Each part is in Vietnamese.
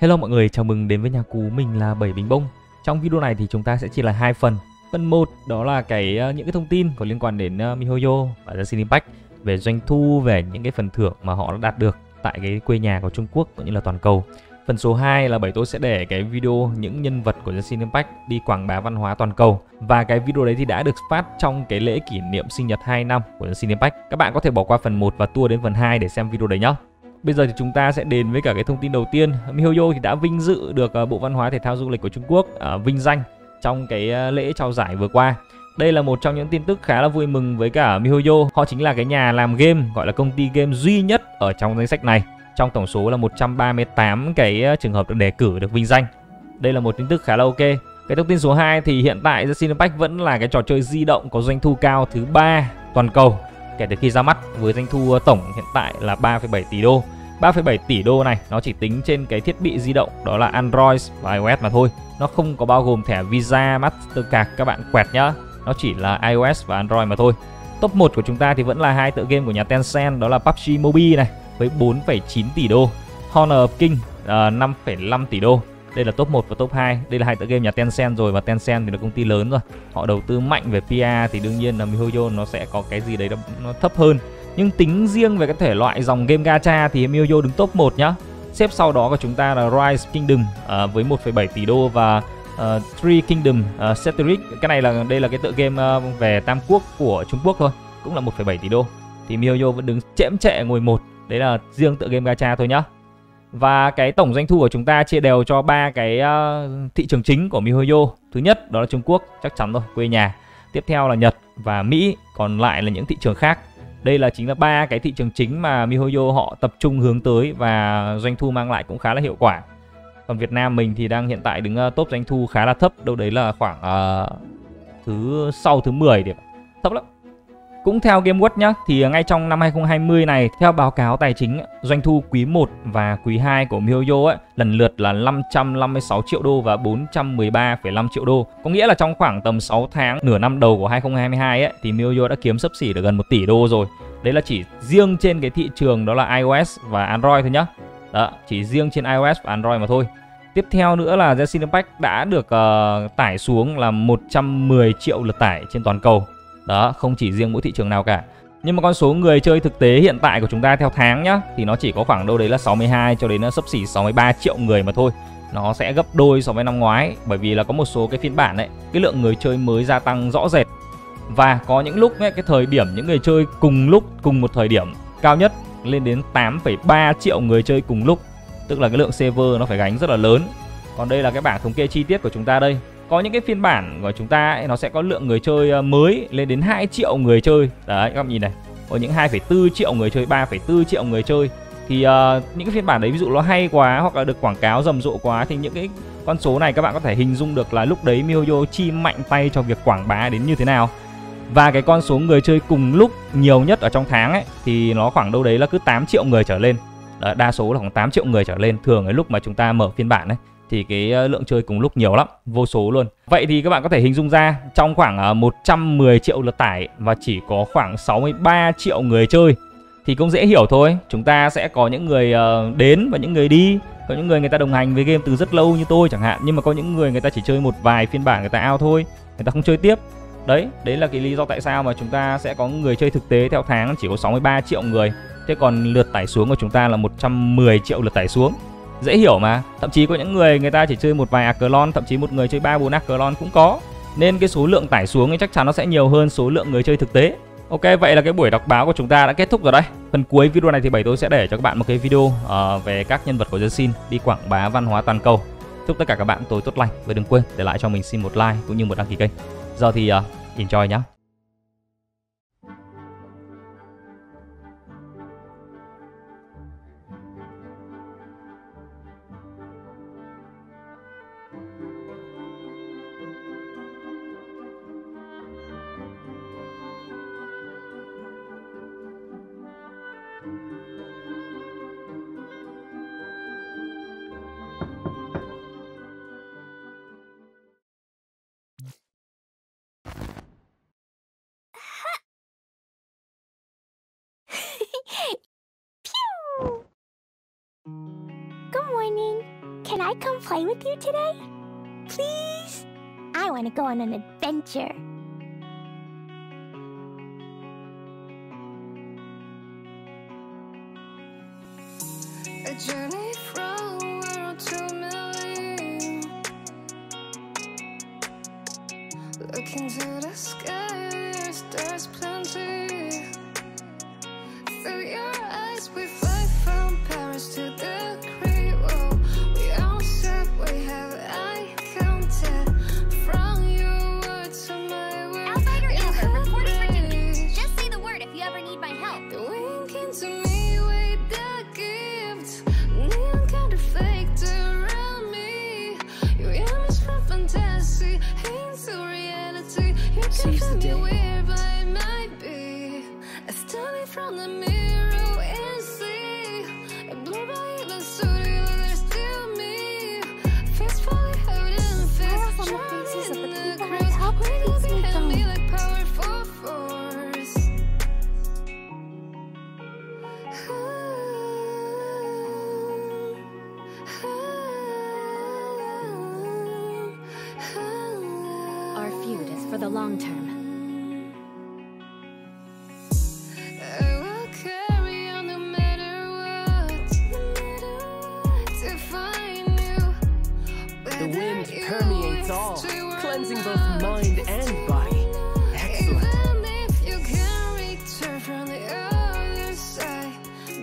Hello mọi người, chào mừng đến với nhà cú, mình là 7 Bình Bông. Trong video này thì chúng ta sẽ chia là hai phần. Phần 1 đó là những cái thông tin có liên quan đến Mihoyo và Genshin Impact, về doanh thu, về những cái phần thưởng mà họ đã đạt được tại cái quê nhà của Trung Quốc cũng như là toàn cầu. Phần số 2 là Bảy tôi sẽ để cái video những nhân vật của Genshin Impact đi quảng bá văn hóa toàn cầu, và cái video đấy thì đã được phát trong cái lễ kỷ niệm sinh nhật 2 năm của Genshin Impact. Các bạn có thể bỏ qua phần 1 và tua đến phần 2 để xem video đấy nhé. Bây giờ thì chúng ta sẽ đến với cả cái thông tin đầu tiên. Mihoyo thì đã vinh dự được Bộ Văn hóa Thể thao Du lịch của Trung Quốc vinh danh trong cái lễ trao giải vừa qua. Đây là một trong những tin tức khá là vui mừng với cả Mihoyo. Họ chính là cái nhà làm game, gọi là công ty game duy nhất ở trong danh sách này. Trong tổng số là 138 cái trường hợp được đề cử được vinh danh. Đây là một tin tức khá là ok. Cái thông tin số 2 thì hiện tại Genshin Impact vẫn là cái trò chơi di động có doanh thu cao thứ 3 toàn cầu kể từ khi ra mắt, với doanh thu tổng hiện tại là 3,7 tỷ đô. 3,7 tỷ đô này nó chỉ tính trên cái thiết bị di động đó là Android và iOS mà thôi. Nó không có bao gồm thẻ Visa, Mastercard các bạn quẹt nhá. Nó chỉ là iOS và Android mà thôi. Top 1 của chúng ta thì vẫn là hai tựa game của nhà Tencent, đó là PUBG Mobile này với 4,9 tỷ đô, Honor of King 5,5 tỷ đô. Đây là top 1 và top 2. Đây là hai tựa game nhà Tencent rồi, và Tencent thì là công ty lớn rồi. Họ đầu tư mạnh về PR thì đương nhiên là Mihoyo nó sẽ có cái gì đấy nó thấp hơn. Nhưng tính riêng về cái thể loại dòng game gacha thì Mihoyo đứng top 1 nhá. Xếp sau đó của chúng ta là Rise Kingdom với 1,7 tỷ đô và Three Kingdom Saturic. Cái này là đây là cái tựa game về Tam Quốc của Trung Quốc thôi, cũng là 1,7 tỷ đô. Thì Mihoyo vẫn đứng chễm chệ ngồi 1. Đấy là riêng tựa game gacha thôi nhá. Và cái tổng doanh thu của chúng ta chia đều cho ba cái thị trường chính của Mihoyo. Thứ nhất đó là Trung Quốc, chắc chắn rồi, quê nhà. Tiếp theo là Nhật và Mỹ, còn lại là những thị trường khác. Đây là chính là ba cái thị trường chính mà Mihoyo họ tập trung hướng tới và doanh thu mang lại cũng khá là hiệu quả. Còn Việt Nam mình thì đang hiện tại đứng top doanh thu khá là thấp, đâu đấy là khoảng thứ 10 điểm. Thấp lắm. Cũng theo GameWord nhá, thì ngay trong năm 2020 này, theo báo cáo tài chính, doanh thu quý 1 và quý 2 của Mihoyo ấy, lần lượt là 556 triệu đô và 413,5 triệu đô. Có nghĩa là trong khoảng tầm 6 tháng, nửa năm đầu của 2022 ấy, thì Mihoyo đã kiếm xấp xỉ được gần 1 tỷ đô rồi. Đấy là chỉ riêng trên cái thị trường đó là iOS và Android thôi nhá. Đó, chỉ riêng trên iOS và Android mà thôi. Tiếp theo nữa là Genshin Impact đã được tải xuống là 110 triệu lượt tải trên toàn cầu. Đó, không chỉ riêng mỗi thị trường nào cả. Nhưng mà con số người chơi thực tế hiện tại của chúng ta theo tháng nhá, thì nó chỉ có khoảng đâu đấy là 62 cho đến xấp xỉ 63 triệu người mà thôi. Nó sẽ gấp đôi so với năm ngoái, bởi vì là có một số cái phiên bản ấy, cái lượng người chơi mới gia tăng rõ rệt. Và có những lúc ấy, cái thời điểm những người chơi cùng lúc, cùng một thời điểm cao nhất lên đến 8,3 triệu người chơi cùng lúc. Tức là cái lượng server nó phải gánh rất là lớn. Còn đây là cái bảng thống kê chi tiết của chúng ta đây. Có những cái phiên bản của chúng ta ấy, nó sẽ có lượng người chơi mới lên đến 2 triệu người chơi. Đấy, các bạn nhìn này. Có những 2,4 triệu người chơi, 3,4 triệu người chơi. Thì những cái phiên bản đấy ví dụ nó hay quá hoặc là được quảng cáo rầm rộ quá, thì những cái con số này các bạn có thể hình dung được là lúc đấy Mihoyo chi mạnh tay cho việc quảng bá đến như thế nào. Và cái con số người chơi cùng lúc nhiều nhất ở trong tháng ấy, thì nó khoảng đâu đấy là cứ 8 triệu người trở lên. Đấy, đa số là khoảng 8 triệu người trở lên. Thường cái lúc mà chúng ta mở phiên bản ấy, thì cái lượng chơi cùng lúc nhiều lắm, vô số luôn. Vậy thì các bạn có thể hình dung ra, trong khoảng 110 triệu lượt tải và chỉ có khoảng 63 triệu người chơi, thì cũng dễ hiểu thôi. Chúng ta sẽ có những người đến và những người đi. Có những người người ta đồng hành với game từ rất lâu như tôi chẳng hạn, nhưng mà có những người người ta chỉ chơi một vài phiên bản người ta out thôi, người ta không chơi tiếp. Đấy là cái lý do tại sao mà chúng ta sẽ có người chơi thực tế theo tháng chỉ có 63 triệu người. Thế còn lượt tải xuống của chúng ta là 110 triệu lượt tải xuống. Dễ hiểu mà, thậm chí có những người ta chỉ chơi một vài account, thậm chí một người chơi 3-4 account cũng có. Nên cái số lượng tải xuống ấy chắc chắn nó sẽ nhiều hơn số lượng người chơi thực tế. Ok, vậy là cái buổi đọc báo của chúng ta đã kết thúc rồi đấy. Phần cuối video này thì Bảy tôi sẽ để cho các bạn một cái video về các nhân vật của Genshin đi quảng bá văn hóa toàn cầu. Chúc tất cả các bạn tối tốt lành, và đừng quên để lại cho mình xin một like cũng như một đăng ký kênh. Giờ thì enjoy nhá. Good morning. Can I come play with you today? Please? I want to go on an adventure. A journey from world to million. Look into the sky, there's stars plenty. Through your eyes we fly from Paris to the Great Wall. We all said we have eye contact. From your words to my words. Outsider Amber, reporting for duty. Just say the word if you ever need my help. Wink into me with the gift. Neon kind of faked around me. Your image from fantasy into reality. You can find me where I might be. A study from the mirror and see. A blur by the studio, there's still me. Face fully hidden, face shrouded in the grace. Wiggle behind me like powerful force. Our feud is for the long term. I will carry on no matter what. To find you. The wind permeates all, cleansing both mind and body. Excellent. Even if you can return from the other side,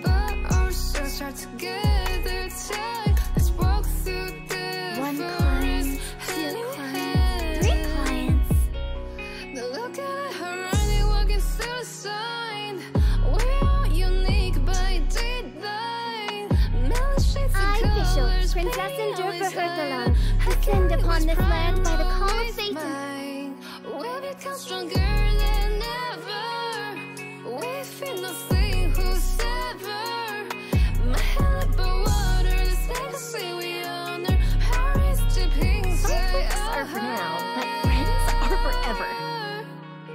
but our souls are together tight. Let's walk through the One forest, client, hand two in clients, three hand. clients. The look at her running, walking through a sign. We're all unique by design. Melon shades and Official, colors, Princess paint Endure for always hide. Herthalon, hastened Carry upon was this land by the pride call of always Satan. mine. We become stronger than ever. We feel nothing, who's ever. My head above water, this legacy we honor. Paris to pink, Conflicts are for now, but friends are forever.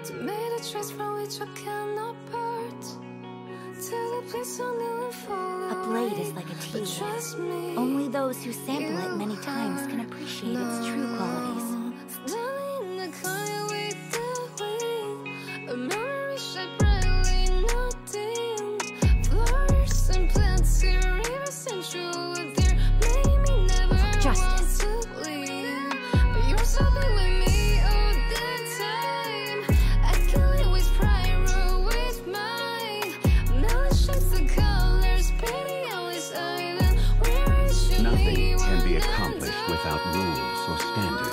To make a choice from which I cannot part. To the place only will follow. A blade is like a But teeth. trust me, Only those who sample it many times can appreciate its true qualities. Standing in the corner with the wind, a memory shaped brightly, nothing. Flowers and plants here, rivers and jewels there, made me never Justice. want to leave. But you're so big with me all the time. I can live with pride, rule with mine. Melon shades the colors, pretty always island. Where is you? Nothing can be accomplished without rules or standards.